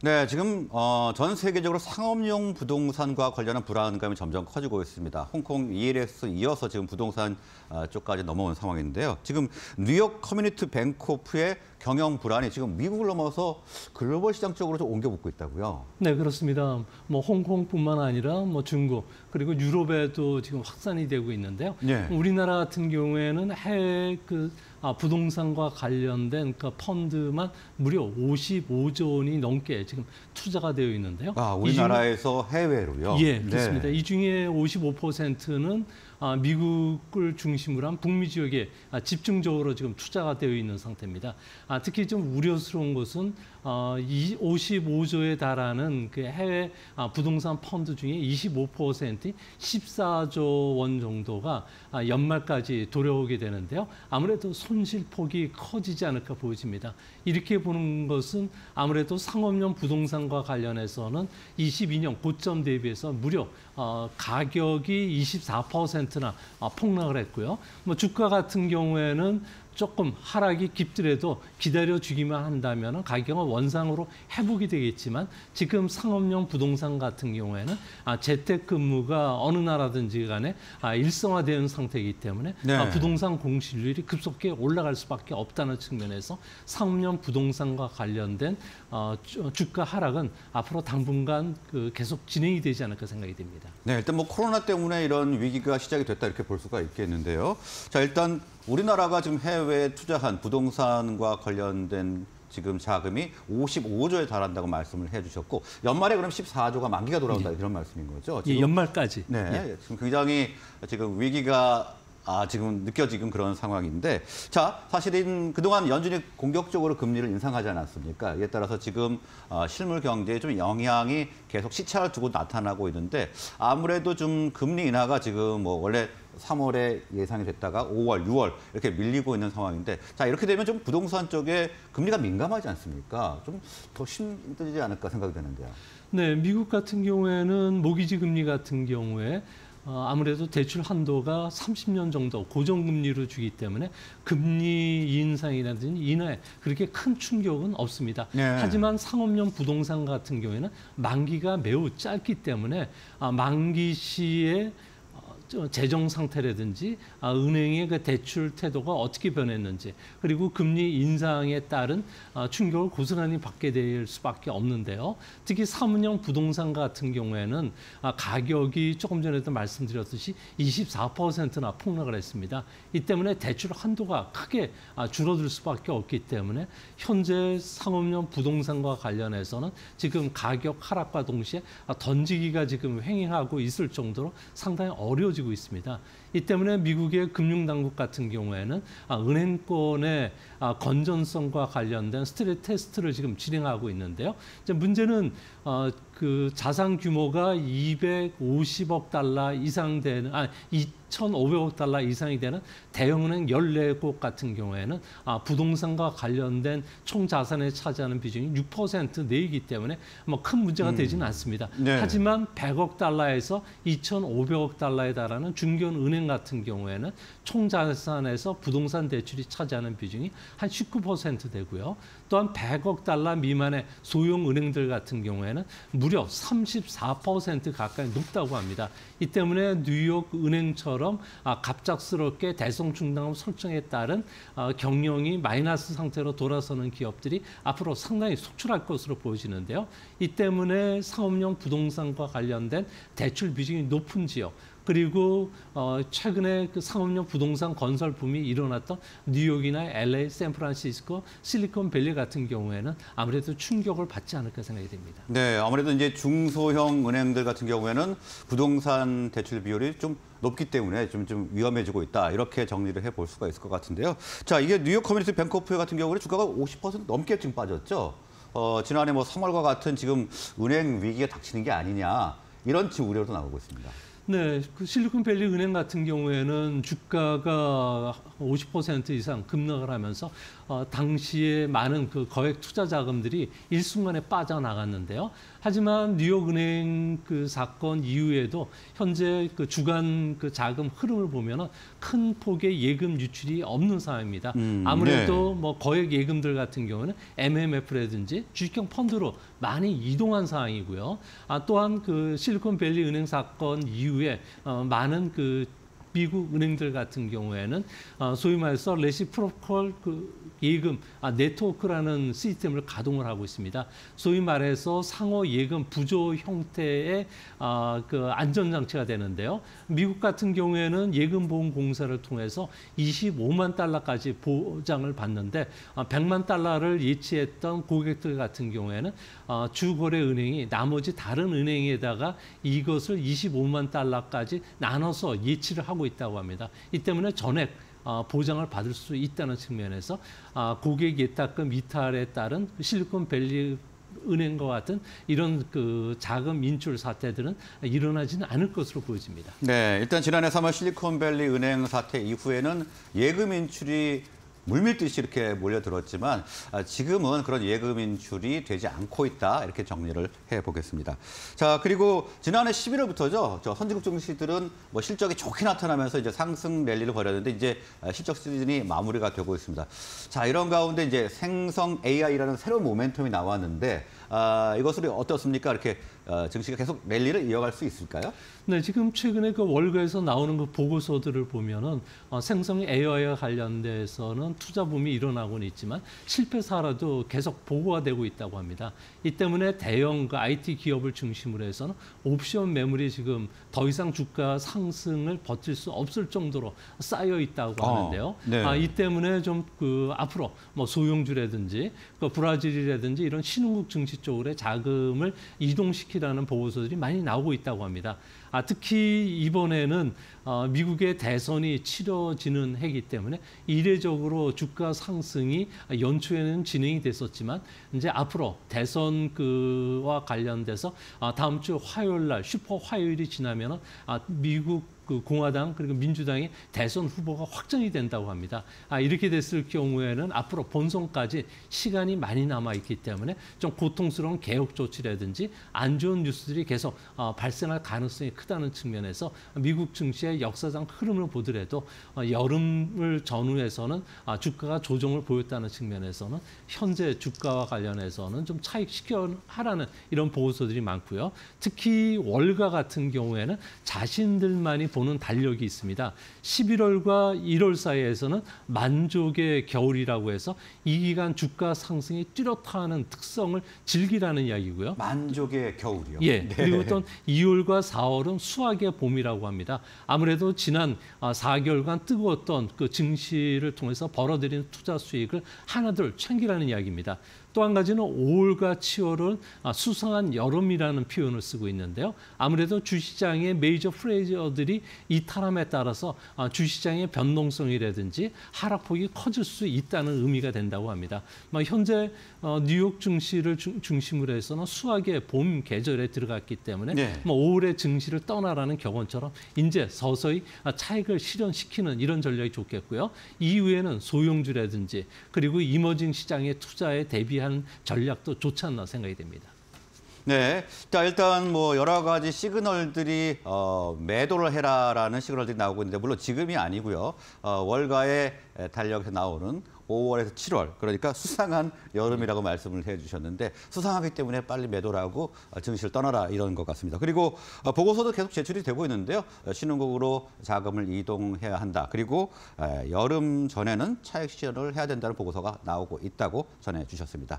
네, 지금 전 세계적으로 상업용 부동산과 관련한 불안감이 점점 커지고 있습니다. 홍콩 ELS 이어서 지금 부동산 쪽까지 넘어온 상황인데요. 지금 뉴욕 커뮤니티 뱅코프의 경영 불안이 지금 미국을 넘어서 글로벌 시장 쪽으로 좀 옮겨 붙고 있다고요? 네, 그렇습니다. 뭐 홍콩뿐만 아니라 뭐 중국 그리고 유럽에도 지금 확산이 되고 있는데요. 네. 우리나라 같은 경우에는 해외 부동산과 관련된 펀드만 무려 55조 원이 넘게 지금 투자가 되어 있는데요. 아, 우리나라에서 해외로요? 예, 그렇습니다. 네. 이 중에 55%는 미국을 중심으로 한 북미 지역에 집중적으로 지금 투자가 되어 있는 상태입니다. 특히 좀 우려스러운 것은 55조에 달하는 그 해외 부동산 펀드 중에 25%인 14조 원 정도가 연말까지 돌아오게 되는데요. 아무래도 손실폭이 커지지 않을까 보여집니다. 이렇게 보는 것은 아무래도 상업용 부동산과 관련해서는 22년 고점 대비해서 무려 가격이 24%나 폭락을 했고요. 뭐 주가 같은 경우에는 조금 하락이 깊더라도 기다려주기만 한다면 가격은 원상으로 회복이 되겠지만 지금 상업용 부동산 같은 경우에는 재택근무가 어느 나라든지 간에 일상화된 상태이기 때문에 네. 부동산 공실률이 급속히 올라갈 수밖에 없다는 측면에서 상업용 부동산과 관련된 주가 하락은 앞으로 당분간 계속 진행이 되지 않을까 생각이 됩니다. 네, 일단 뭐 코로나 때문에 이런 위기가 시작이 됐다 이렇게 볼 수가 있겠는데요. 자, 일단 우리나라가 지금 해외에 투자한 부동산과 관련된 지금 자금이 55조에 달한다고 말씀을 해주셨고 연말에 그럼 14조가 만기가 돌아온다 이런 말씀인 거죠? 지금, 예, 연말까지. 네, 예. 지금 굉장히 지금 위기가 지금 느껴지는 그런 상황인데 자 사실은 그동안 연준이 공격적으로 금리를 인상하지 않았습니까? 이에 따라서 지금 실물 경제에 좀 영향이 계속 시차를 두고 나타나고 있는데 아무래도 좀 금리 인하가 지금 뭐 원래 3월에 예상이 됐다가 5월, 6월 이렇게 밀리고 있는 상황인데 자 이렇게 되면 좀 부동산 쪽에 금리가 민감하지 않습니까? 좀 더 힘들지 않을까 생각이 되는데요. 네, 미국 같은 경우에는 모기지 금리 같은 경우에 아무래도 대출 한도가 30년 정도 고정금리로 주기 때문에 금리 인상이라든지 인하에 그렇게 큰 충격은 없습니다. 네. 하지만 상업용 부동산 같은 경우에는 만기가 매우 짧기 때문에 만기 시에 재정 상태라든지 은행의 그 대출 태도가 어떻게 변했는지 그리고 금리 인상에 따른 충격을 고스란히 받게 될 수밖에 없는데요. 특히 사무용 부동산 같은 경우에는 가격이 조금 전에도 말씀드렸듯이 24%나 폭락을 했습니다. 이 때문에 대출 한도가 크게 줄어들 수밖에 없기 때문에 현재 상업용 부동산과 관련해서는 지금 가격 하락과 동시에 던지기가 지금 횡행하고 있을 정도로 상당히 어려워지고 있습니다. 이 때문에 미국의 금융당국 같은 경우에는 은행권의 건전성과 관련된 스트레스 테스트를 지금 진행하고 있는데요. 이제 문제는 그 자산 규모가 250억 달러 이상 되는 2,500억 달러 이상이 되는 대형은행 14곳 같은 경우에는 부동산과 관련된 총 자산에 차지하는 비중이 6% 내이기 때문에 뭐 큰 문제가 되지는 않습니다. 네. 하지만 100억 달러에서 2,500억 달러에 달하는 중견 은행 같은 경우에는 총 자산에서 부동산 대출이 차지하는 비중이 한 19% 되고요. 또한 100억 달러 미만의 소형 은행들 같은 경우에는 무려 34% 가까이 높다고 합니다. 이 때문에 뉴욕 은행처럼 갑작스럽게 대성충당금 설정에 따른 경영이 마이너스 상태로 돌아서는 기업들이 앞으로 상당히 속출할 것으로 보여지는데요. 이 때문에 상업용 부동산과 관련된 대출 비중이 높은 지역 그리고 최근에 그 상업용 부동산 건설 붐이 일어났던 뉴욕이나 LA, 샌프란시스코, 실리콘밸리 같은 경우에는 아무래도 충격을 받지 않을까 생각이 됩니다. 네, 아무래도 이제 중소형 은행들 같은 경우에는 부동산 대출 비율이 좀 높기 때문에 좀 위험해지고 있다. 이렇게 정리를 해볼 수가 있을 것 같은데요. 자, 이게 뉴욕 커뮤니티 뱅코프 같은 경우에는 주가가 50% 넘게 지금 빠졌죠. 지난해 뭐 3월과 같은 지금 은행 위기에 닥치는 게 아니냐. 이런 우려도 나오고 있습니다. 네, 그 실리콘밸리 은행 같은 경우에는 주가가 50% 이상 급락을 하면서 당시에 많은 그 거액 투자 자금들이 일순간에 빠져나갔는데요. 하지만 뉴욕은행 그 사건 이후에도 현재 그 주간 그 자금 흐름을 보면은 큰 폭의 예금 유출이 없는 상황입니다. 아무래도 네. 뭐 거액 예금들 같은 경우는 MMF라든지 주식형 펀드로 많이 이동한 상황이고요. 또한 그 실리콘밸리 은행 사건 이후에 많은 그 미국 은행들 같은 경우에는 소위 말해서 레시프로콜 그 예금 네트워크라는 시스템을 가동을 하고 있습니다. 소위 말해서 상호 예금 부조 형태의 그 안전장치가 되는데요. 미국 같은 경우에는 예금보험공사를 통해서 25만 달러까지 보장을 받는데 100만 달러를 예치했던 고객들 같은 경우에는 주거래 은행이 나머지 다른 은행에다가 이것을 25만 달러까지 나눠서 예치를 하고 있다고 합니다. 이 때문에 전액 보장을 받을 수 있다는 측면에서 고객 예탁금 이탈에 따른 실리콘밸리 은행과 같은 이런 그 자금 인출 사태들은 일어나지는 않을 것으로 보여집니다. 네, 일단 지난해 3월 실리콘밸리 은행 사태 이후에는 예금 인출이 물밀듯이 이렇게 몰려들었지만 지금은 그런 예금 인출이 되지 않고 있다. 이렇게 정리를 해보겠습니다. 자, 그리고 지난해 11월부터죠. 저 선진국 증시들은 뭐 실적이 좋게 나타나면서 이제 상승 랠리를 벌였는데 이제 실적 시즌이 마무리가 되고 있습니다. 자, 이런 가운데 이제 생성 AI라는 새로운 모멘텀이 나왔는데 이것으로 어떻습니까? 이렇게 증시가 계속 랠리를 이어갈 수 있을까요? 네, 지금 최근에 그 월가에서 나오는 그 보고서들을 보면은 생성 AI와 관련돼서는 투자 붐이 일어나고는 있지만 실패 사례도 계속 보고가 되고 있다고 합니다. 이 때문에 대형 그 IT 기업을 중심으로 해서는 옵션 매물이 지금 더 이상 주가 상승을 버틸 수 없을 정도로 쌓여 있다고 하는데요. 네. 이 때문에 좀 그 앞으로 뭐 소형주라든지 그 브라질이라든지 이런 신흥국 증시 쪽으로 자금을 이동시키라는 보고서들이 많이 나오고 있다고 합니다. 특히 이번에는 미국의 대선이 치러지는 해이기 때문에 이례적으로 주가 상승이 연초에는 진행이 됐었지만 이제 앞으로 대선 그와 관련돼서 다음 주 화요일 날 슈퍼 화요일이 지나면은 미국 그 공화당 그리고 민주당의 대선 후보가 확정이 된다고 합니다. 이렇게 됐을 경우에는 앞으로 본선까지 시간이 많이 남아있기 때문에 좀 고통스러운 개혁 조치라든지 안 좋은 뉴스들이 계속 발생할 가능성이 크다는 측면에서 미국 증시의 역사상 흐름을 보더라도 여름을 전후해서는 주가가 조정을 보였다는 측면에서는 현재 주가와 관련해서는 좀 차익시켜하라는 이런 보고서들이 많고요. 특히 월가 같은 경우에는 자신들만이 보는 달력이 있습니다. 11월과 1월 사이에서는 만족의 겨울이라고 해서 이 기간 주가 상승이 뚜렷하는 특성을 즐기라는 이야기고요. 만족의 겨울이요? 예. 네. 그리고 또 2월과 4월은 수학의 봄이라고 합니다. 아무래도 지난 4개월간 뜨거웠던 그 증시를 통해서 벌어들인 투자 수익을 하나둘 챙기라는 이야기입니다. 또 한 가지는 5월과 7월은 수상한 여름이라는 표현을 쓰고 있는데요. 아무래도 주시장의 메이저 플레이어들이 이탈함에 따라서 주시장의 변동성이라든지 하락폭이 커질 수 있다는 의미가 된다고 합니다. 현재 뉴욕 증시를 중심으로 해서는 수학의 봄 계절에 들어갔기 때문에 네. 5월의 증시를 떠나라는 격언처럼 이제 서서히 차익을 실현시키는 이런 전략이 좋겠고요. 이후에는 소형주라든지 그리고 이머징 시장의 투자에 대비 한 전략도 좋지 않나 생각이 됩니다. 네, 자 일단 뭐 여러 가지 시그널들이 매도를 해라라는 시그널들이 나오고 있는데 물론 지금이 아니고요. 월가의 달력에서 나오는 5월에서 7월 그러니까 수상한 여름이라고 말씀을 해주셨는데 수상하기 때문에 빨리 매도를 하고 증시를 떠나라 이런 것 같습니다. 그리고 보고서도 계속 제출이 되고 있는데요. 신흥국으로 자금을 이동해야 한다. 그리고 여름 전에는 차익 실현을 해야 된다는 보고서가 나오고 있다고 전해주셨습니다.